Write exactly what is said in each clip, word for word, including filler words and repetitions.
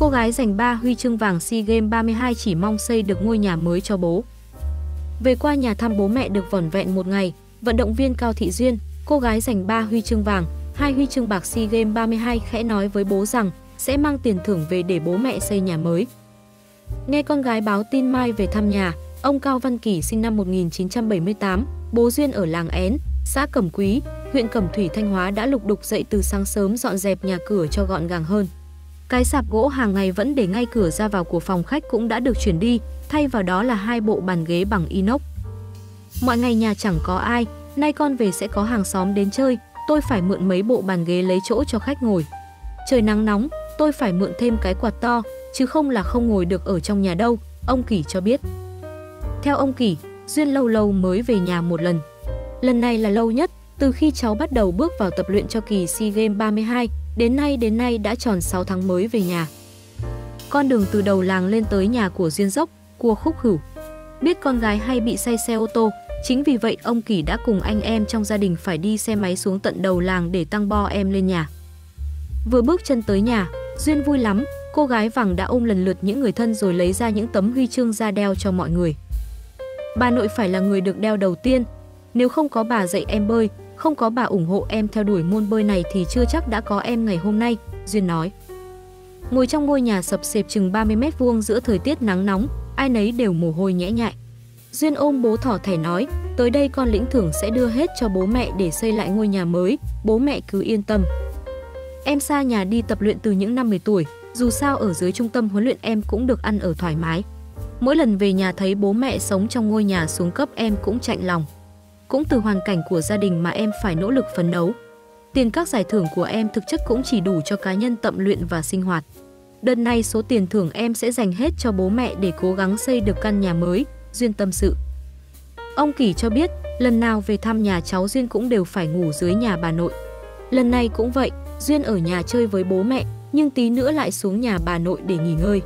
Cô gái giành ba huy chương vàng SEA Games ba mươi hai chỉ mong xây được ngôi nhà mới cho bố. Về qua nhà thăm bố mẹ được vỏn vẹn một ngày, vận động viên Cao Thị Duyên, cô gái giành ba huy chương vàng, hai huy chương bạc SEA Games ba mươi hai khẽ nói với bố rằng sẽ mang tiền thưởng về để bố mẹ xây nhà mới. Nghe con gái báo tin mai về thăm nhà, ông Cao Văn Kỳ sinh năm một nghìn chín trăm bảy mươi tám, bố Duyên ở làng Én, xã Cẩm Quý, huyện Cẩm Thủy, Thanh Hóa đã lục đục dậy từ sáng sớm dọn dẹp nhà cửa cho gọn gàng hơn. Cái sạp gỗ hàng ngày vẫn để ngay cửa ra vào của phòng khách cũng đã được chuyển đi, thay vào đó là hai bộ bàn ghế bằng inox. Mọi ngày nhà chẳng có ai, nay con về sẽ có hàng xóm đến chơi, tôi phải mượn mấy bộ bàn ghế lấy chỗ cho khách ngồi. Trời nắng nóng, tôi phải mượn thêm cái quạt to, chứ không là không ngồi được ở trong nhà đâu, ông Kỳ cho biết. Theo ông Kỳ, Duyên lâu lâu mới về nhà một lần. Lần này là lâu nhất, từ khi cháu bắt đầu bước vào tập luyện cho kỳ SEA Games ba mươi hai, đến nay đến nay đã tròn sáu tháng mới về nhà. Con đường từ đầu làng lên tới nhà của Duyên dốc, cua khúc khủ. Biết con gái hay bị say xe ô tô, chính vì vậy ông Kỳ đã cùng anh em trong gia đình phải đi xe máy xuống tận đầu làng để tăng bo em lên nhà. Vừa bước chân tới nhà, Duyên vui lắm, cô gái vàng đã ôm lần lượt những người thân rồi lấy ra những tấm huy chương ra đeo cho mọi người. Bà nội phải là người được đeo đầu tiên. Nếu không có bà dạy em bơi, không có bà ủng hộ em theo đuổi môn bơi này thì chưa chắc đã có em ngày hôm nay, Duyên nói. Ngồi trong ngôi nhà sập sệp chừng ba mươi mét vuông giữa thời tiết nắng nóng, ai nấy đều mồ hôi nhễ nhại. Duyên ôm bố thỏ thẻ nói, tới đây con lĩnh thưởng sẽ đưa hết cho bố mẹ để xây lại ngôi nhà mới, bố mẹ cứ yên tâm. Em xa nhà đi tập luyện từ những năm mười tuổi, dù sao ở dưới trung tâm huấn luyện em cũng được ăn ở thoải mái. Mỗi lần về nhà thấy bố mẹ sống trong ngôi nhà xuống cấp em cũng chạnh lòng. Cũng từ hoàn cảnh của gia đình mà em phải nỗ lực phấn đấu. Tiền các giải thưởng của em thực chất cũng chỉ đủ cho cá nhân tập luyện và sinh hoạt. Đợt này số tiền thưởng em sẽ dành hết cho bố mẹ để cố gắng xây được căn nhà mới, Duyên tâm sự. Ông Kỳ cho biết, lần nào về thăm nhà cháu Duyên cũng đều phải ngủ dưới nhà bà nội. Lần này cũng vậy, Duyên ở nhà chơi với bố mẹ, nhưng tí nữa lại xuống nhà bà nội để nghỉ ngơi.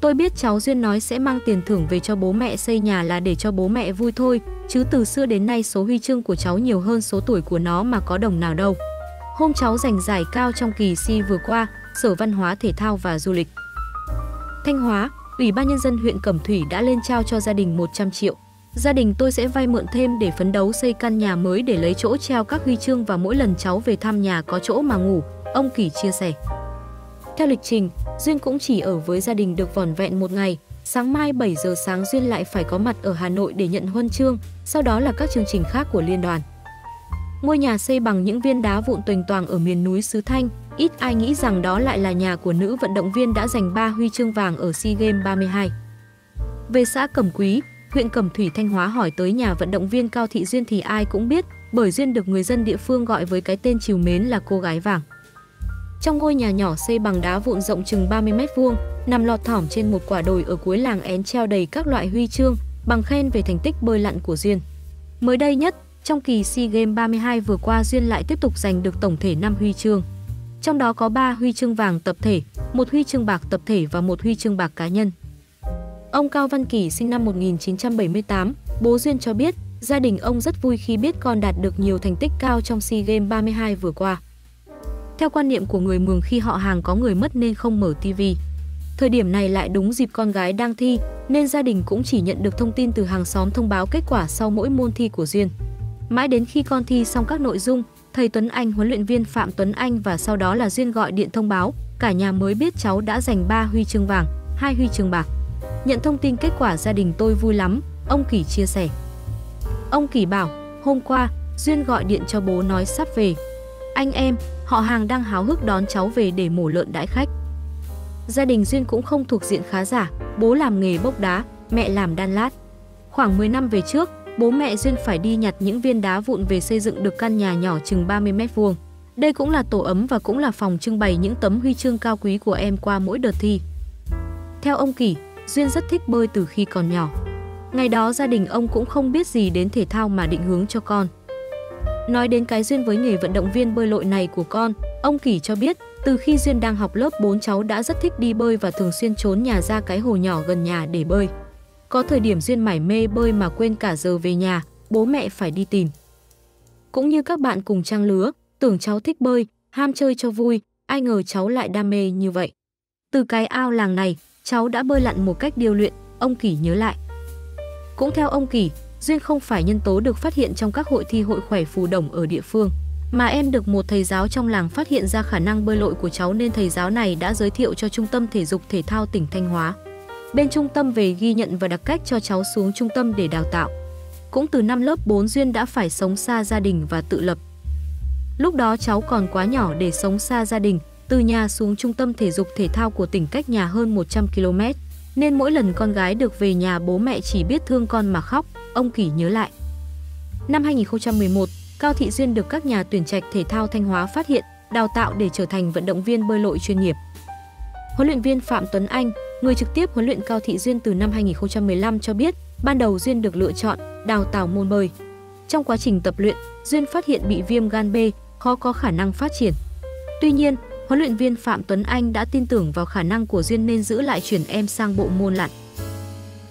Tôi biết cháu Duyên nói sẽ mang tiền thưởng về cho bố mẹ xây nhà là để cho bố mẹ vui thôi, chứ từ xưa đến nay số huy chương của cháu nhiều hơn số tuổi của nó mà có đồng nào đâu. Hôm cháu giành giải cao trong kỳ SEA vừa qua, Sở Văn hóa Thể thao và Du lịch Thanh Hóa, Ủy ban Nhân dân huyện Cẩm Thủy đã lên trao cho gia đình một trăm triệu. Gia đình tôi sẽ vay mượn thêm để phấn đấu xây căn nhà mới để lấy chỗ treo các huy chương và mỗi lần cháu về thăm nhà có chỗ mà ngủ, ông Kỳ chia sẻ. Theo lịch trình, Duyên cũng chỉ ở với gia đình được vỏn vẹn một ngày. Sáng mai bảy giờ sáng Duyên lại phải có mặt ở Hà Nội để nhận huân chương, sau đó là các chương trình khác của liên đoàn. Ngôi nhà xây bằng những viên đá vụn tuềnh toàng ở miền núi xứ Thanh, ít ai nghĩ rằng đó lại là nhà của nữ vận động viên đã giành ba huy chương vàng ở SEA Games ba mươi hai. Về xã Cẩm Quý, huyện Cẩm Thủy, Thanh Hóa hỏi tới nhà vận động viên Cao Thị Duyên thì ai cũng biết, bởi Duyên được người dân địa phương gọi với cái tên trìu mến là cô gái vàng. Trong ngôi nhà nhỏ xây bằng đá vụn rộng chừng ba mươi mét vuông, nằm lọt thỏm trên một quả đồi ở cuối làng Én treo đầy các loại huy chương, bằng khen về thành tích bơi lặn của Duyên. Mới đây nhất, trong kỳ SEA Games ba mươi hai vừa qua Duyên lại tiếp tục giành được tổng thể năm huy chương. Trong đó có ba huy chương vàng tập thể, một huy chương bạc tập thể và một huy chương bạc cá nhân. Ông Cao Văn Kỳ sinh năm một nghìn chín trăm bảy mươi tám, bố Duyên cho biết, gia đình ông rất vui khi biết con đạt được nhiều thành tích cao trong SEA Games ba mươi hai vừa qua. Theo quan niệm của người Mường, khi họ hàng có người mất nên không mở tivi. Thời điểm này lại đúng dịp con gái đang thi, nên gia đình cũng chỉ nhận được thông tin từ hàng xóm thông báo kết quả sau mỗi môn thi của Duyên. Mãi đến khi con thi xong các nội dung, thầy Tuấn Anh, huấn luyện viên Phạm Tuấn Anh và sau đó là Duyên gọi điện thông báo, cả nhà mới biết cháu đã giành ba huy chương vàng, hai huy chương bạc. Nhận thông tin kết quả gia đình tôi vui lắm, ông Kỳ chia sẻ. Ông Kỳ bảo, hôm qua, Duyên gọi điện cho bố nói sắp về. Anh em, họ hàng đang háo hức đón cháu về để mổ lợn đãi khách. Gia đình Duyên cũng không thuộc diện khá giả, bố làm nghề bốc đá, mẹ làm đan lát. Khoảng mười năm về trước, bố mẹ Duyên phải đi nhặt những viên đá vụn về xây dựng được căn nhà nhỏ chừng ba mươi mét vuông. Đây cũng là tổ ấm và cũng là phòng trưng bày những tấm huy chương cao quý của em qua mỗi đợt thi. Theo ông Kỳ, Duyên rất thích bơi từ khi còn nhỏ. Ngày đó gia đình ông cũng không biết gì đến thể thao mà định hướng cho con. Nói đến cái duyên với nghề vận động viên bơi lội này của con, ông Kỳ cho biết, từ khi Duyên đang học lớp bốn cháu đã rất thích đi bơi và thường xuyên trốn nhà ra cái hồ nhỏ gần nhà để bơi. Có thời điểm Duyên mải mê bơi mà quên cả giờ về nhà, bố mẹ phải đi tìm. Cũng như các bạn cùng trang lứa, tưởng cháu thích bơi, ham chơi cho vui, ai ngờ cháu lại đam mê như vậy. Từ cái ao làng này, cháu đã bơi lặn một cách điêu luyện, ông Kỳ nhớ lại. Cũng theo ông Kỳ, Duyên không phải nhân tố được phát hiện trong các hội thi hội khỏe phù đồng ở địa phương, mà em được một thầy giáo trong làng phát hiện ra khả năng bơi lội của cháu nên thầy giáo này đã giới thiệu cho Trung tâm Thể dục Thể thao tỉnh Thanh Hóa. Bên trung tâm về ghi nhận và đặt cách cho cháu xuống trung tâm để đào tạo. Cũng từ năm lớp bốn Duyên đã phải sống xa gia đình và tự lập. Lúc đó cháu còn quá nhỏ để sống xa gia đình, từ nhà xuống trung tâm thể dục thể thao của tỉnh cách nhà hơn một trăm ki lô mét. Nên mỗi lần con gái được về nhà bố mẹ chỉ biết thương con mà khóc, ông Kỳ nhớ lại. Năm hai nghìn không trăm mười một, Cao Thị Duyên được các nhà tuyển trạch thể thao Thanh Hóa phát hiện, đào tạo để trở thành vận động viên bơi lội chuyên nghiệp. Huấn luyện viên Phạm Tuấn Anh, người trực tiếp huấn luyện Cao Thị Duyên từ năm hai nghìn không trăm mười lăm cho biết, ban đầu Duyên được lựa chọn, đào tạo môn bơi. Trong quá trình tập luyện, Duyên phát hiện bị viêm gan B, khó có khả năng phát triển. Tuy nhiên, huấn luyện viên Phạm Tuấn Anh đã tin tưởng vào khả năng của Duyên nên giữ lại chuyển em sang bộ môn lặn.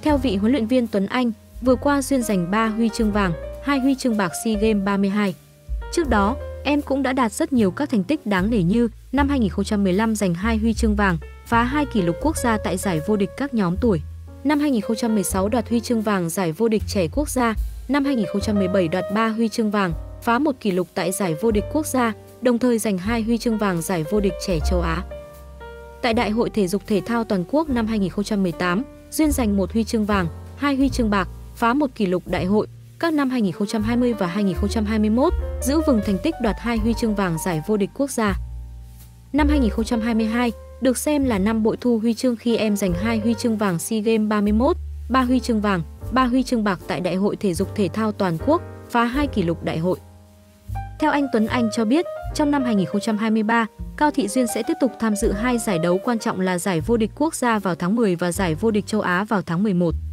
Theo vị huấn luyện viên Tuấn Anh, vừa qua Duyên giành ba huy chương vàng, hai huy chương bạc SEA Games ba mươi hai. Trước đó, em cũng đã đạt rất nhiều các thành tích đáng nể như năm hai nghìn không trăm mười lăm giành hai huy chương vàng, phá hai kỷ lục quốc gia tại giải vô địch các nhóm tuổi. Năm hai nghìn không trăm mười sáu đoạt huy chương vàng giải vô địch trẻ quốc gia, năm hai nghìn không trăm mười bảy đoạt ba huy chương vàng, phá một kỷ lục tại giải vô địch quốc gia, đồng thời giành hai huy chương vàng giải vô địch trẻ châu Á. Tại Đại hội Thể dục Thể thao Toàn quốc năm hai nghìn không trăm mười tám, Duyên giành một huy chương vàng, hai huy chương bạc, phá một kỷ lục đại hội. Các năm hai nghìn không trăm hai mươi và hai nghìn không trăm hai mươi mốt, giữ vững thành tích đoạt hai huy chương vàng giải vô địch quốc gia. Năm hai nghìn không trăm hai mươi hai, được xem là năm bội thu huy chương khi em giành hai huy chương vàng SEA Games ba mươi mốt, ba huy chương vàng, ba huy chương bạc tại Đại hội Thể dục Thể thao Toàn quốc, phá hai kỷ lục đại hội. Theo anh Tuấn Anh cho biết, trong năm hai nghìn không trăm hai mươi ba, Cao Thị Duyên sẽ tiếp tục tham dự hai giải đấu quan trọng là giải vô địch quốc gia vào tháng mười và giải vô địch châu Á vào tháng mười một.